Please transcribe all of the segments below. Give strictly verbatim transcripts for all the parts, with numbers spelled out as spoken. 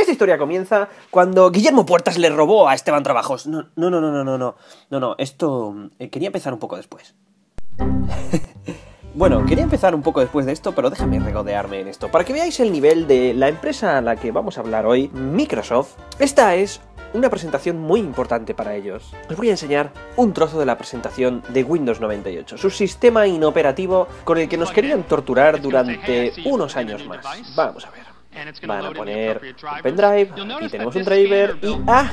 Esta historia comienza cuando Guillermo Puertas le robó a Esteban Trabajos. No, no, no, no, no, no, no, no, no, esto... Eh, quería empezar un poco después. Bueno, quería empezar un poco después de esto, pero déjame regodearme en esto. Para que veáis el nivel de la empresa a la que vamos a hablar hoy, Microsoft, esta es una presentación muy importante para ellos. Os voy a enseñar un trozo de la presentación de Windows noventa y ocho, su sistema inoperativo con el que nos querían torturar durante unos años más. Vamos a ver. Van a poner un pendrive, aquí tenemos un driver y... ¡ah!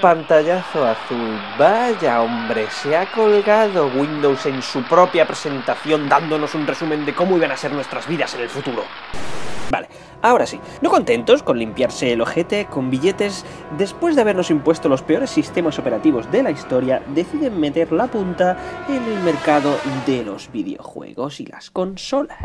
Pantallazo azul. Vaya hombre, se ha colgado Windows en su propia presentación dándonos un resumen de cómo iban a ser nuestras vidas en el futuro. Vale, ahora sí, no contentos con limpiarse el ojete con billetes, después de habernos impuesto los peores sistemas operativos de la historia, deciden meter la punta en el mercado de los videojuegos y las consolas.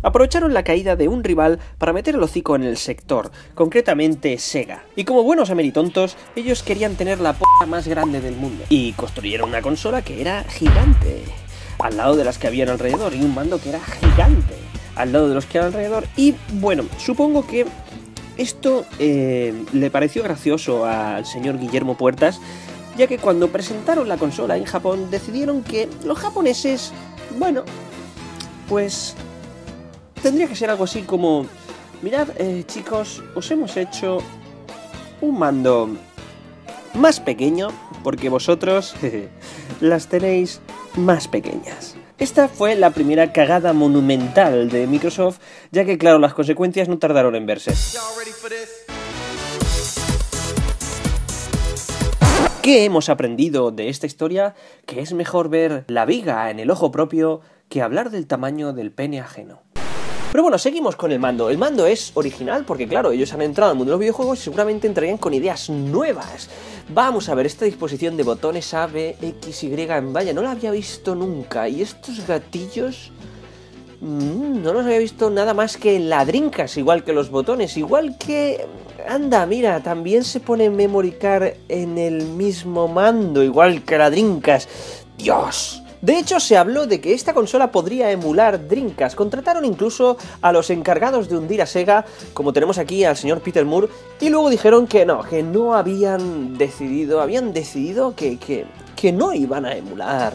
Aprovecharon la caída de un rival para meter el hocico en el sector, concretamente SEGA. Y como buenos ameritontos, ellos querían tener la p*** más grande del mundo. Y construyeron una consola que era gigante, al lado de las que habían alrededor, y un mando que era gigante, al lado de los que habían alrededor. Y bueno, supongo que esto eh, le pareció gracioso al señor Guillermo Puertas, ya que cuando presentaron la consola en Japón, decidieron que los japoneses, bueno, pues... tendría que ser algo así como: mirad, eh, chicos, os hemos hecho un mando más pequeño porque vosotros jeje, las tenéis más pequeñas. Esta fue la primera cagada monumental de Microsoft, ya que claro, las consecuencias no tardaron en verse. ¿Qué hemos aprendido de esta historia? Que es mejor ver la viga en el ojo propio que hablar del tamaño del pene ajeno. Pero bueno, seguimos con el mando. El mando es original porque, claro, ellos han entrado al mundo de los videojuegos y seguramente entrarían con ideas nuevas. Vamos a ver, esta disposición de botones A, B, X, Y, vaya, no la había visto nunca. Y estos gatillos... Mmm, no los había visto nada más que en la Dreamcast, igual que los botones, igual que... Anda, mira, también se pone memory card en el mismo mando, igual que la Dreamcast. ¡Dios! De hecho, se habló de que esta consola podría emular Dreamcast. Contrataron incluso a los encargados de hundir a SEGA, como tenemos aquí al señor Peter Moore, y luego dijeron que no, que no habían decidido, habían decidido que, que, que no iban a emular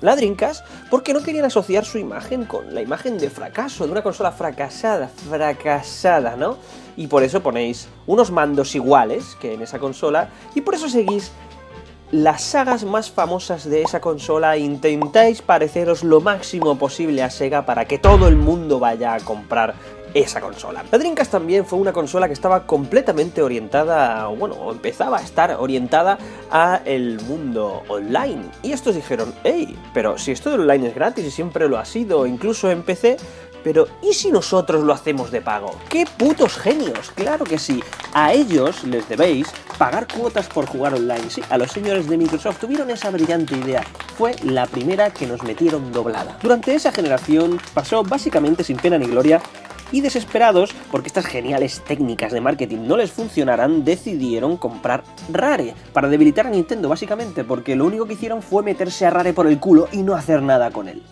la Dreamcast porque no querían asociar su imagen con la imagen de fracaso, de una consola fracasada, fracasada, ¿no? Y por eso ponéis unos mandos iguales que en esa consola, y por eso seguís las sagas más famosas de esa consola, intentáis pareceros lo máximo posible a SEGA para que todo el mundo vaya a comprar esa consola. La Dreamcast también fue una consola que estaba completamente orientada, bueno, empezaba a estar orientada a el mundo online. Y estos dijeron: hey, pero si esto del online es gratis y siempre lo ha sido, incluso en P C, pero ¿y si nosotros lo hacemos de pago? ¡Qué putos genios! Claro que sí, a ellos les debéis pagar cuotas por jugar online. Sí, a los señores de Microsoft tuvieron esa brillante idea. Fue la primera que nos metieron doblada. Durante esa generación pasó básicamente sin pena ni gloria, y desesperados porque estas geniales técnicas de marketing no les funcionaran, decidieron comprar Rare para debilitar a Nintendo, básicamente, porque lo único que hicieron fue meterse a Rare por el culo y no hacer nada con él.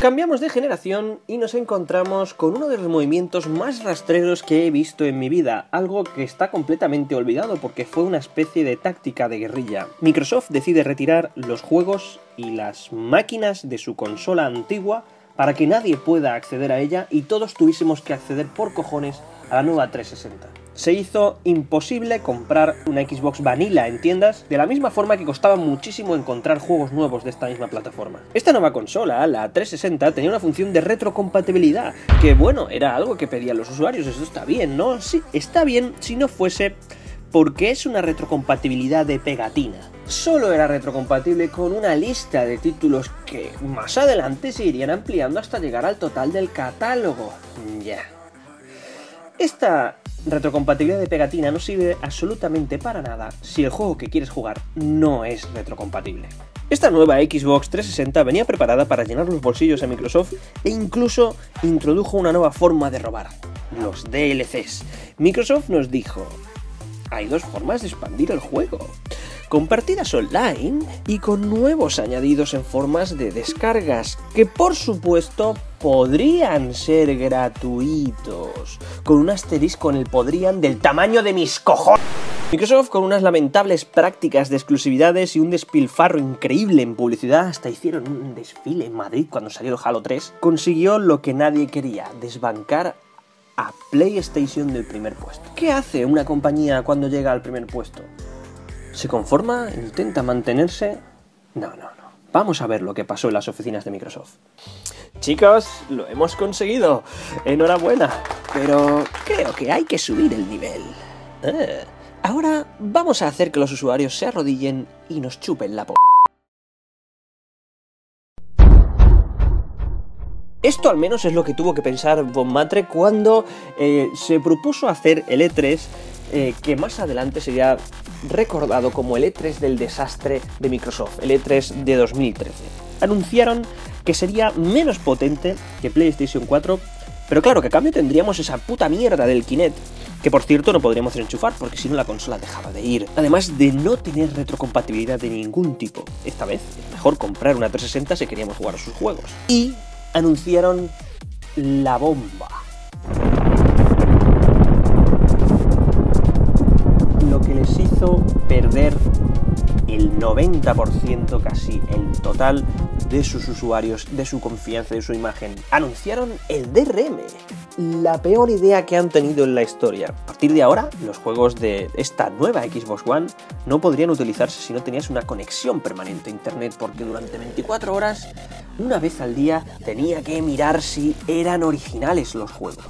Cambiamos de generación y nos encontramos con uno de los movimientos más rastreros que he visto en mi vida, algo que está completamente olvidado porque fue una especie de táctica de guerrilla. Microsoft decide retirar los juegos y las máquinas de su consola antigua para que nadie pueda acceder a ella y todos tuviésemos que acceder por cojones a la nueva trescientos sesenta. Se hizo imposible comprar una Xbox Vanilla en tiendas, de la misma forma que costaba muchísimo encontrar juegos nuevos de esta misma plataforma. Esta nueva consola, la trescientos sesenta, tenía una función de retrocompatibilidad, que bueno, era algo que pedían los usuarios. Eso está bien, ¿no? Sí, está bien si no fuese porque es una retrocompatibilidad de pegatina. Solo era retrocompatible con una lista de títulos que más adelante se irían ampliando hasta llegar al total del catálogo. Ya. Yeah. Esta retrocompatibilidad de pegatina no sirve absolutamente para nada si el juego que quieres jugar no es retrocompatible. Esta nueva Xbox trescientos sesenta venía preparada para llenar los bolsillos a Microsoft e incluso introdujo una nueva forma de robar: los D L Cs. Microsoft nos dijo: hay dos formas de expandir el juego. con partidas online y con nuevos añadidos en formas de descargas, que por supuesto podrían ser gratuitos, con un asterisco en el podrían del tamaño de mis cojones. Microsoft, con unas lamentables prácticas de exclusividades y un despilfarro increíble en publicidad, hasta hicieron un desfile en Madrid cuando salió el Halo tres, consiguió lo que nadie quería: desbancar a PlayStation del primer puesto. ¿Qué hace una compañía cuando llega al primer puesto? ¿Se conforma? ¿Intenta mantenerse? No, no, no. Vamos a ver lo que pasó en las oficinas de Microsoft. Chicos, lo hemos conseguido. Enhorabuena. Pero creo que hay que subir el nivel. Eh. Ahora vamos a hacer que los usuarios se arrodillen y nos chupen la p***. Esto al menos es lo que tuvo que pensar Von Matre cuando eh, se propuso hacer el E tres, eh, que más adelante sería recordado como el E tres del desastre de Microsoft, el E tres de dos mil trece. Anunciaron que sería menos potente que PlayStation cuatro, pero claro, que a cambio tendríamos esa puta mierda del Kinect, que por cierto no podríamos enchufar porque si no la consola dejaba de ir, además de no tener retrocompatibilidad de ningún tipo. Esta vez es mejor comprar una trescientos sesenta si queríamos jugar a sus juegos. Y anunciaron la bomba. Lo que les hizo perder el noventa por ciento, casi el total, de sus usuarios, de su confianza, de su imagen. Anunciaron el D R M, la peor idea que han tenido en la historia. A partir de ahora, los juegos de esta nueva Xbox One no podrían utilizarse si no tenías una conexión permanente a internet, porque durante veinticuatro horas, una vez al día, tenía que mirar si eran originales los juegos.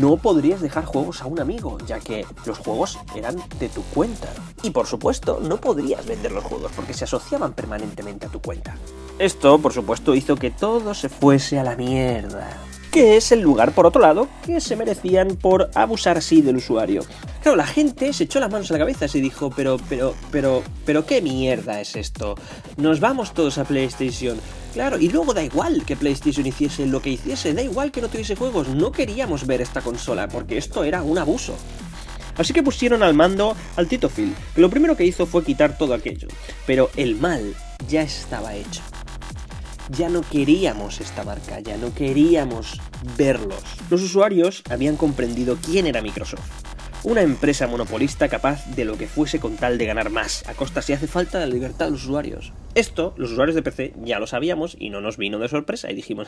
No podrías dejar juegos a un amigo, ya que los juegos eran de tu cuenta. Y por supuesto, no podrías vender los juegos porque se asociaban permanentemente a tu cuenta. Esto, por supuesto, hizo que todo se fuese a la mierda, que es el lugar, por otro lado, que se merecían por abusar sí del usuario. Claro, la gente se echó las manos a la cabeza y dijo, pero, pero, pero, pero qué mierda es esto, nos vamos todos a PlayStation. Claro, y luego da igual que PlayStation hiciese lo que hiciese, da igual que no tuviese juegos, no queríamos ver esta consola, porque esto era un abuso. Así que pusieron al mando al Tito Phil, que lo primero que hizo fue quitar todo aquello, pero el mal ya estaba hecho. Ya no queríamos esta marca, ya no queríamos verlos. Los usuarios habían comprendido quién era Microsoft. Una empresa monopolista capaz de lo que fuese con tal de ganar más, a costa, si hace falta, de la libertad de los usuarios. Esto, los usuarios de P C, ya lo sabíamos y no nos vino de sorpresa. Y dijimos,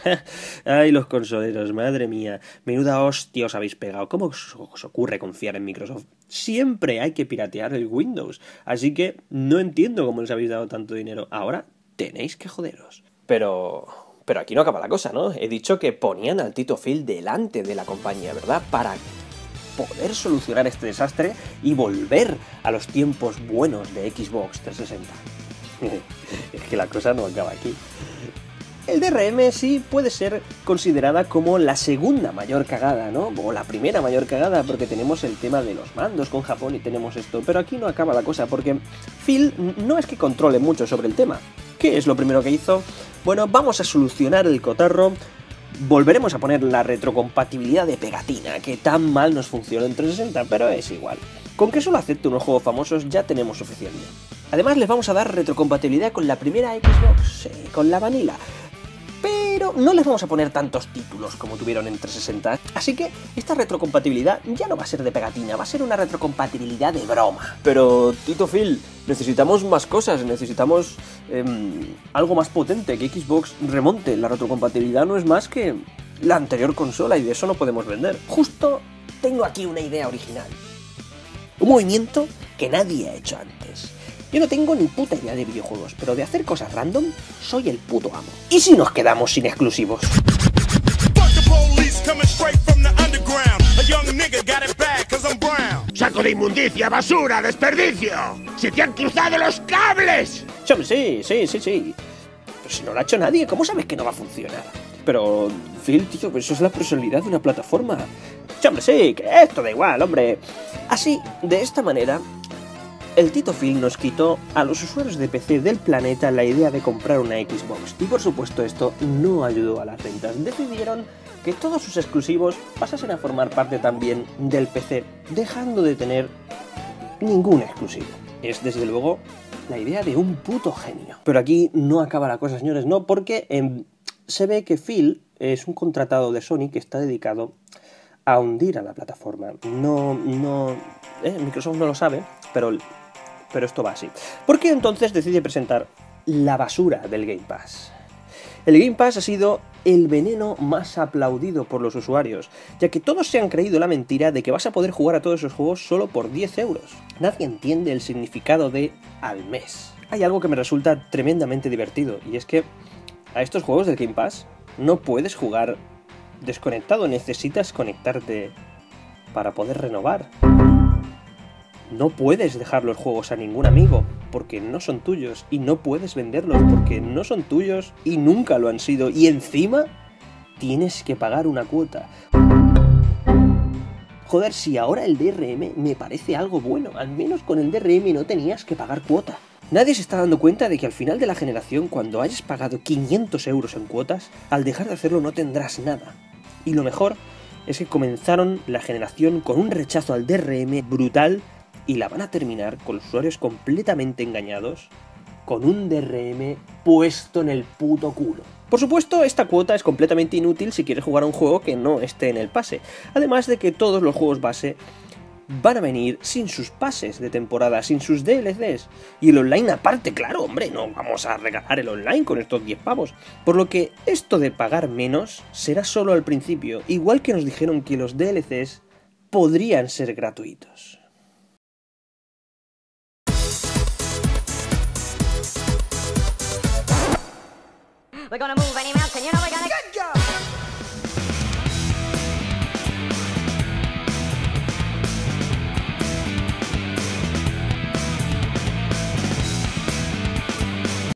ay, los consoleros, madre mía, menuda hostia os habéis pegado. ¿Cómo os ocurre confiar en Microsoft? Siempre hay que piratear el Windows. Así que no entiendo cómo les habéis dado tanto dinero. Ahora tenéis que joderos. Pero, pero aquí no acaba la cosa, ¿no? He dicho que ponían al Tito Phil delante de la compañía, ¿verdad? Para poder solucionar este desastre y volver a los tiempos buenos de Xbox trescientos sesenta. Es que la cosa no acaba aquí. El D R M sí puede ser considerada como la segunda mayor cagada, ¿no? O la primera mayor cagada, porque tenemos el tema de los mandos con Japón y tenemos esto. Pero aquí no acaba la cosa, porque Phil no es que controle mucho sobre el tema. ¿Qué es lo primero que hizo? Bueno, vamos a solucionar el cotarro, volveremos a poner la retrocompatibilidad de pegatina, que tan mal nos funcionó en trescientos sesenta, pero es igual. Con que solo acepte unos juegos famosos ya tenemos suficiente. Además les vamos a dar retrocompatibilidad con la primera Xbox, sí, con la Vanilla, pero no les vamos a poner tantos títulos como tuvieron en trescientos sesenta, así que esta retrocompatibilidad ya no va a ser de pegatina, va a ser una retrocompatibilidad de broma. Pero, Tito Phil, necesitamos más cosas, necesitamos eh, algo más potente, que Xbox remonte. La retrocompatibilidad no es más que la anterior consola y de eso no podemos vender. Justo tengo aquí una idea original, un movimiento que nadie ha hecho antes. Yo no tengo ni puta idea de videojuegos, pero de hacer cosas random soy el puto amo. ¿Y si nos quedamos sin exclusivos? ¡Saco de inmundicia, basura, desperdicio! ¡Se te han cruzado los cables! Sí, sí, sí, sí. Pero si no lo ha hecho nadie, ¿cómo sabes que no va a funcionar? Pero, Phil, tío, pues eso es la personalidad de una plataforma. Hombre, sí, que esto da igual, hombre. Así, de esta manera, el Tito Phil nos quitó a los usuarios de P C del planeta la idea de comprar una Xbox, y por supuesto esto no ayudó a las ventas. Decidieron que todos sus exclusivos pasasen a formar parte también del P C, dejando de tener ningún exclusivo. es desde luego la idea de un puto genio. Pero aquí no acaba la cosa, señores, no, porque eh, se ve que Phil es un contratado de Sony que está dedicado a hundir a la plataforma. No, no... Eh, Microsoft no lo sabe, pero, pero esto va así. ¿Por qué entonces decide presentar la basura del Game Pass? El Game Pass ha sido el veneno más aplaudido por los usuarios, ya que todos se han creído la mentira de que vas a poder jugar a todos esos juegos solo por diez euros. Nadie entiende el significado de al mes. Hay algo que me resulta tremendamente divertido, y es que a estos juegos del Game Pass no puedes jugar desconectado, necesitas conectarte para poder renovar. No puedes dejar los juegos a ningún amigo, porque no son tuyos, y no puedes venderlos, porque no son tuyos, y nunca lo han sido, y encima tienes que pagar una cuota. Joder, si ahora el D R M me parece algo bueno, al menos con el D R M no tenías que pagar cuota. Nadie se está dando cuenta de que al final de la generación, cuando hayas pagado quinientos euros en cuotas, al dejar de hacerlo no tendrás nada. Y lo mejor es que comenzaron la generación con un rechazo al D R M brutal, y la van a terminar con los usuarios completamente engañados con un D R M puesto en el puto culo. Por supuesto, esta cuota es completamente inútil si quieres jugar a un juego que no esté en el pase. Además de que todos los juegos base van a venir sin sus pases de temporada, sin sus D L Cs. Y el online aparte, claro, hombre, no vamos a regalar el online con estos diez pavos. Por lo que esto de pagar menos será solo al principio, igual que nos dijeron que los D L Cs podrían ser gratuitos. We're gonna move any mountain, you know we're gonna... Good girl!